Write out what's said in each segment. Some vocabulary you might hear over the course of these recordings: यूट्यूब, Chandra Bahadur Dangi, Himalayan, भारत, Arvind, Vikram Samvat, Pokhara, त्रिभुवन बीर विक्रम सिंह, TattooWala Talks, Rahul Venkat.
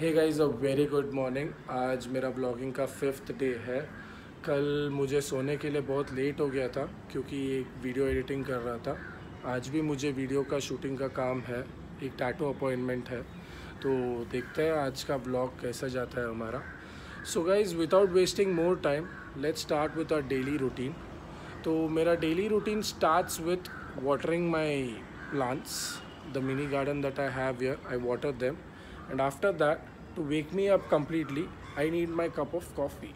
Hey guys a very good morning. आज मेरा blogging का 5th डे है। कल मुझे सोने के लिए बहुत लेट हो गया था क्योंकि एक वीडियो एडिटिंग कर रहा था। आज भी मुझे वीडियो का शूटिंग का काम है, एक टैटू अपॉइंटमेंट है, तो देखते हैं आज का ब्लॉग कैसा जाता है हमारा। So guys without wasting more time let's start with our daily routine. तो मेरा daily routine starts with watering my plants, the mini garden that I have here. I water them and after that to wake me up completely I need my cup of coffee.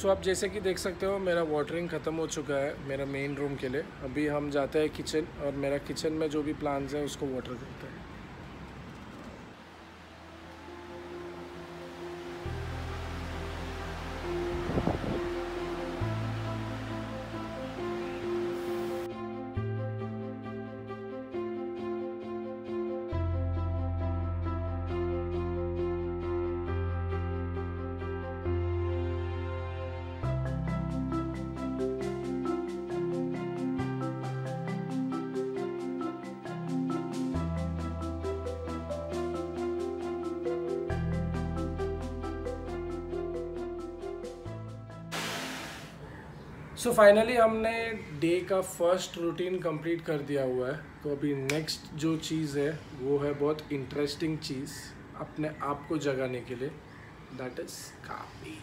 So आप जैसे कि देख सकते हो मेरा watering ख़त्म हो चुका है मेरा मेन रूम के लिए। अभी हम जाते हैं किचन और मेरा किचन में जो भी प्लांट्स हैं उसको वाटर देते हैं। सो फाइनली हमने डे का फर्स्ट रूटीन कंप्लीट कर दिया हुआ है। तो अभी नेक्स्ट जो चीज़ है वो है बहुत इंटरेस्टिंग चीज़ अपने आप को जगाने के लिए, that is coffee.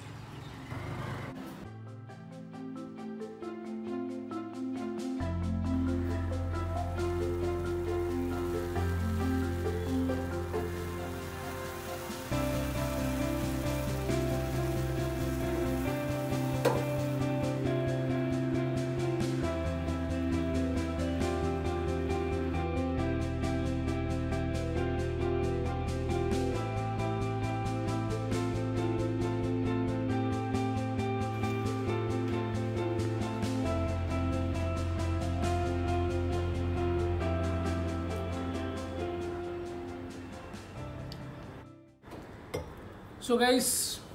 So guys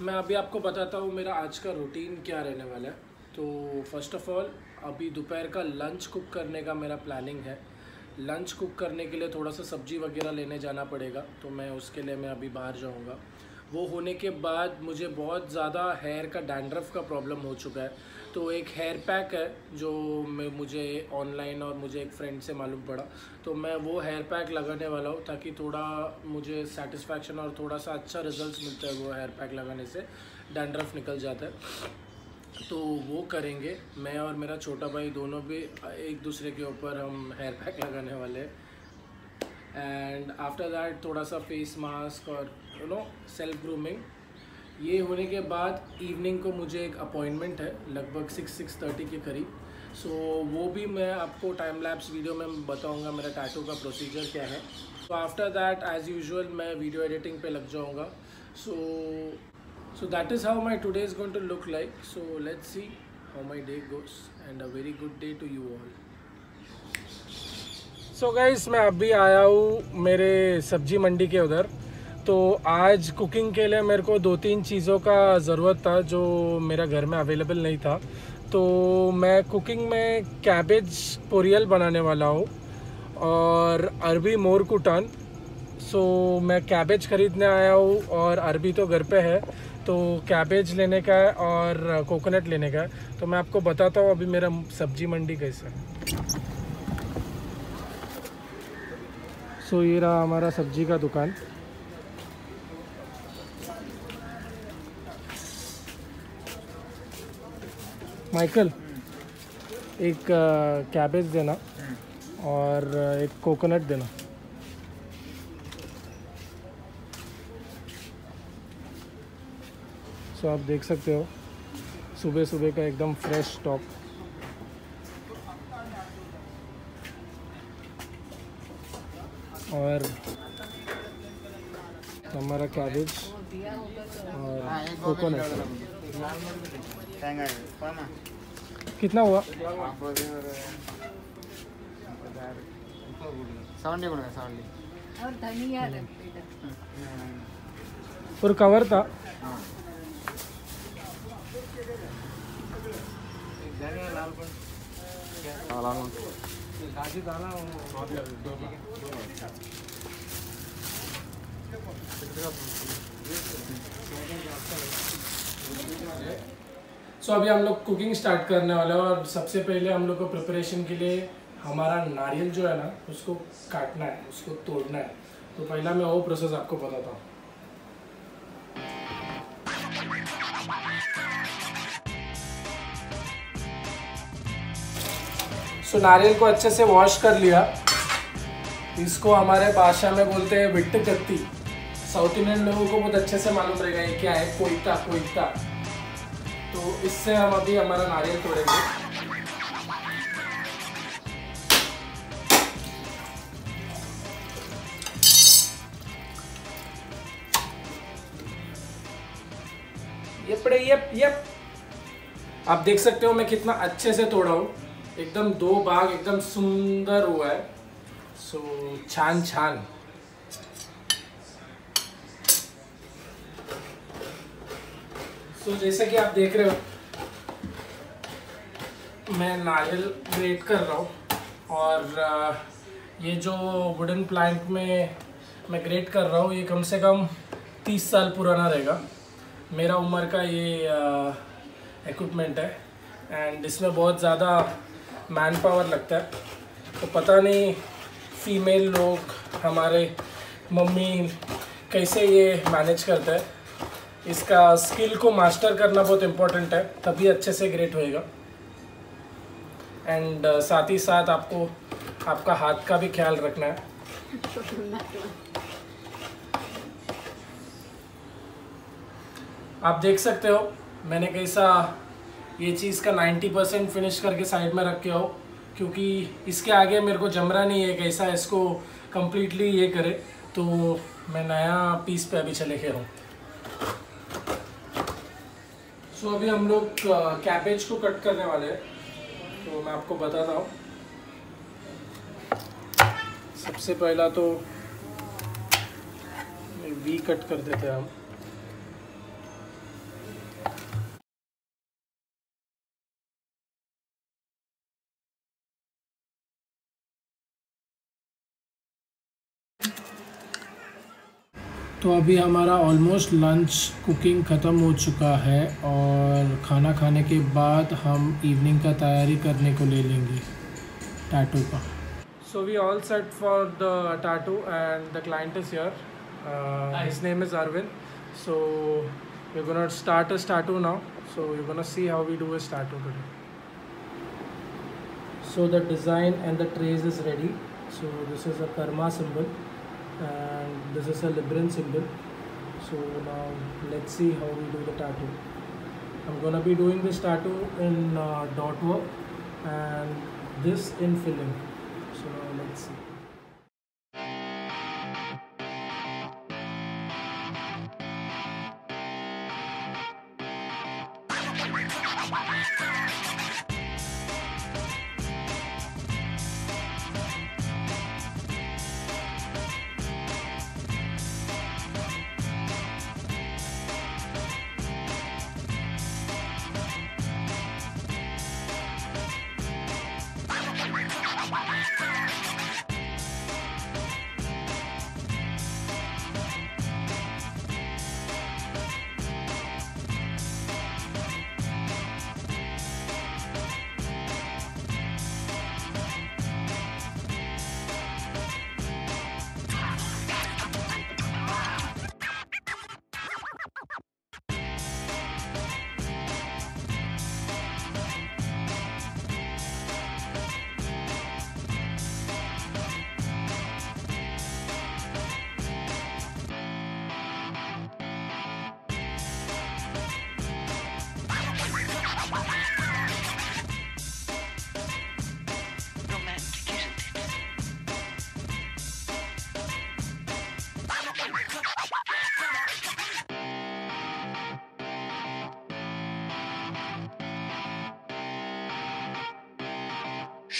मैं अभी आपको बताता हूँ मेरा आज का रूटीन क्या रहने वाला है। तो फर्स्ट ऑफ ऑल अभी दोपहर का लंच कुक करने का मेरा प्लानिंग है। लंच कुक करने के लिए थोड़ा सा सब्जी वगैरह लेने जाना पड़ेगा, तो मैं उसके लिए मैं अभी बाहर जाऊँगा। वो होने के बाद मुझे बहुत ज़्यादा हेयर का डैंड्रफ का प्रॉब्लम हो चुका है, तो एक हेयर पैक है जो मुझे ऑनलाइन और मुझे एक फ्रेंड से मालूम पड़ा, तो मैं वो हेयर पैक लगाने वाला हूँ ताकि थोड़ा मुझे सेटिस्फैक्शन और थोड़ा सा अच्छा रिजल्ट्स मिलता है। वो हेयर पैक लगाने से डैंड्रफ निकल जाता है, तो वो करेंगे। मैं और मेरा छोटा भाई दोनों भी एक दूसरे के ऊपर हम हेयर पैक लगाने वाले हैं। एंड आफ्टर दैट थोड़ा सा फेस मास्क और यू नो सेल्फ ग्रूमिंग। ये होने के बाद इवनिंग को मुझे एक अपॉइंटमेंट है लगभग 6:30 के करीब। सो वो भी मैं आपको टाइम लैप्स वीडियो में बताऊंगा मेरा टैटू का प्रोसीजर क्या है। तो आफ्टर दैट एज यूजुअल मैं वीडियो एडिटिंग पे लग जाऊंगा। So that is how my today is going to look like. So let's see how my day goes and a very good day to you all. So guys मैं अभी आया हूँ मेरे सब्जी मंडी के उधर। तो आज कुकिंग के लिए मेरे को 2-3 चीज़ों का ज़रूरत था जो मेरा घर में अवेलेबल नहीं था। तो मैं कुकिंग में कैबेज पोरियल बनाने वाला हूँ और अरबी मोर कुटान। सो मैं कैबेज ख़रीदने आया हूँ और अरबी तो घर पे है, तो कैबेज लेने का है और कोकोनट लेने का है। तो मैं आपको बताता हूँ अभी मेरा सब्जी मंडी कैसा है। सो ये रहा हमारा सब्जी का दुकान। माइकल एक कैबेज देना और एक कोकोनट देना। सो आप देख सकते हो सुबह सुबह का एकदम फ्रेश स्टॉक। और हमारा कैबेज और कोकोनट कितना हुआ? 70 बोल रहा है। और धनिया और कवर था। सो अभी हम लोग कुकिंग स्टार्ट करने वाले हैं और सबसे पहले हम लोग को प्रिपरेशन के लिए हमारा नारियल जो है ना उसको काटना है, उसको तोड़ना है। तो पहला मैं वो प्रोसेस आपको बताता हूँ। सो नारियल को अच्छे से वॉश कर लिया। इसको हमारे भाषा में बोलते हैं विट्ट कत्ती। साउथ इंडियन लोगों को बहुत अच्छे से मालूम रहेगा ये क्या है, कोयता कोयता। तो इससे हम अभी हमारा नारियल तोड़ेंगे। ये आप देख सकते हो मैं कितना अच्छे से तोड़ा हूँ, एकदम दो भाग एकदम सुंदर हुआ है। सो छान छान। सो जैसे कि आप देख रहे हो मैं नारियल ग्रेट कर रहा हूँ और ये जो वुडन प्लांट में मैं ग्रेट कर रहा हूँ ये कम से कम 30 साल पुराना रहेगा। मेरा उम्र का ये इक्विपमेंट है एंड इसमें बहुत ज़्यादा मैन पावर लगता है। तो पता नहीं फीमेल लोग हमारे मम्मी कैसे ये मैनेज करते हैं। इसका स्किल को मास्टर करना बहुत इम्पोर्टेंट है, तभी अच्छे से ग्रेट होएगा। एंड साथ ही साथ आपको आपका हाथ का भी ख्याल रखना है। आप देख सकते हो मैंने कैसा ये चीज़ का 90% फिनिश करके साइड में रख के हो, क्योंकि इसके आगे मेरे को जमरा नहीं है कैसा इसको कम्प्लीटली ये करे। तो मैं नया पीस पे अभी चले गया हूँ। सो अभी हम लोग कैबेज को कट करने वाले हैं, तो मैं आपको बताता हूँ। सबसे पहला तो वी कट कर देते हैं हम। तो अभी हमारा ऑलमोस्ट लंच कुकिंग ख़त्म हो चुका है और खाना खाने के बाद हम इवनिंग का तैयारी करने को ले लेंगे टैटू का। So we all set for the tattoo and the client is here, His name is Arvind. So we're gonna start a Startu now. So you're gonna see how we do a Startu today. So the design and the trace is ready. So this is a karma symbol and this is a Libran symbol. So now let's see how we do the tattoo. I'm gonna be doing this tattoo in dot work and this in filling. So now let's see.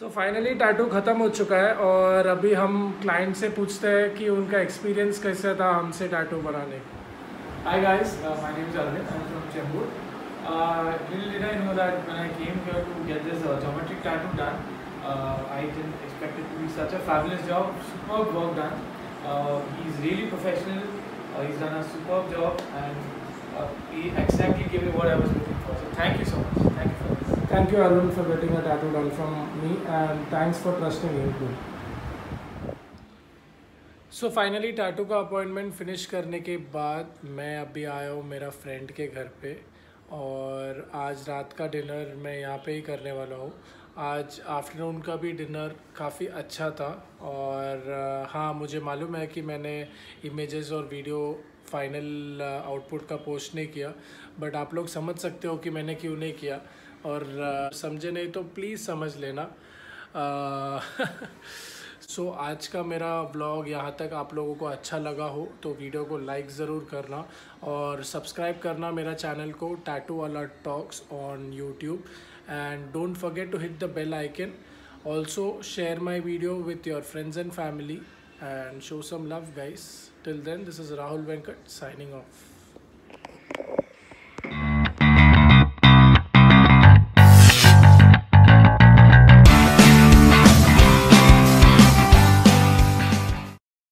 तो finally tattoo ख़त्म हो चुका है और अभी हम client से पूछते हैं कि उनका एक्सपीरियंस कैसा था हमसे टैटू बनाने का। Hi guys, my name is Arvind, I am from Chembur. Little did I know that when I came here to get this geometric tattoo done, I didn't expect it to be such a fabulous job, superb work done. He's really professional, he's done a superb job and he exactly gave me what I was looking for. So thank you so much. Thank you for this. Thank you Arvind for getting a tattoo done from me and thanks for trusting me too. So finally tattoo का appointment finish करने के बाद मैं अभी आया हूँ मेरा friend के घर पे और आज रात का डिनर मैं यहाँ पे ही करने वाला हूँ। आज आफ्टरनून का भी डिनर काफ़ी अच्छा था और हाँ, मुझे मालूम है कि मैंने इमेजेस और वीडियो फाइनल आउटपुट का पोस्ट नहीं किया, बट आप लोग समझ सकते हो कि मैंने क्यों नहीं किया। और समझे नहीं तो प्लीज़ समझ लेना। सो आज का मेरा व्लॉग यहाँ तक आप लोगों को अच्छा लगा हो तो वीडियो को लाइक ज़रूर करना और सब्सक्राइब करना मेरा चैनल को टैटूवाला talks on यूट्यूब, and don't forget to hit the bell icon. Also share my video with your friends and family and show some love guys. Till then, this is Rahul Venkat signing off.